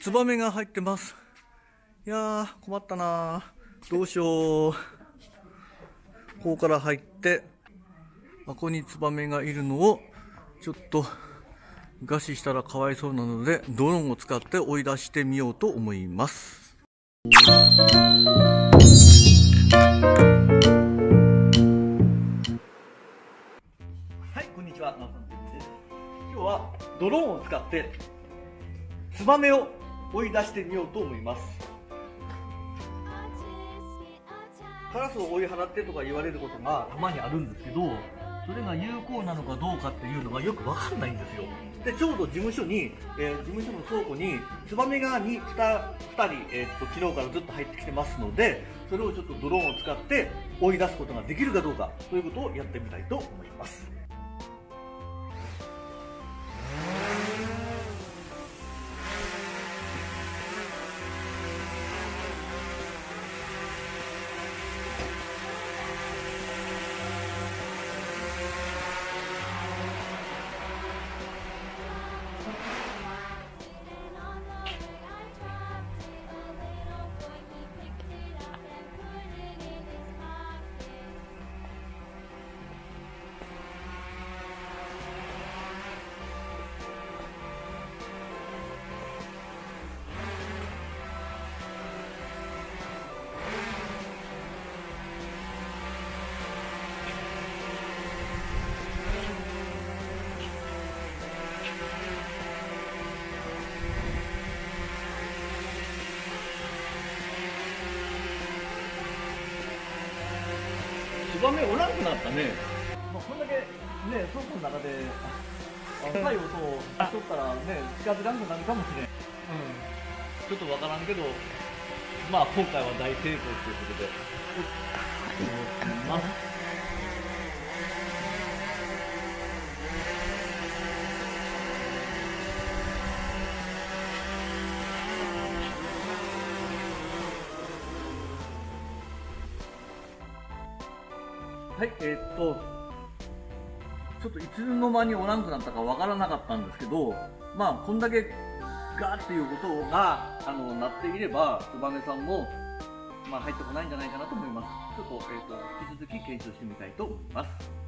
ツバメが入ってます。いやー困ったなー、どうしよう。ここから入って箱にツバメがいるのをちょっと餓死したらかわいそうなので、ドローンを使って追い出してみようと思います。ドローンを使ってツバメを追い出してみようと思います。カラスを追い払ってとか言われることがたまにあるんですけど、それが有効なのかどうかっていうのがよく分かんないんですよ。でちょうど事務所に、事務所の倉庫にツバメが 2人、昨日からずっと入ってきてますので、それをちょっとドローンを使って追い出すことができるかどうかということをやってみたいと思います。ツバメおらんくなったね。まあこれだけね、倉庫の中で赤い音をしとったらね、近づかんくなるかもしれん。ちょっとわからんけど、まあ今回は大成功ということで。はい、ちょっといつの間におらんくなったかわからなかったんですけど、まあこんだけガーっていうことがなっていれば、ツバメさんも、まあ、入ってこないんじゃないかなと思います。ちょっと、引き続き検証してみたいと思います。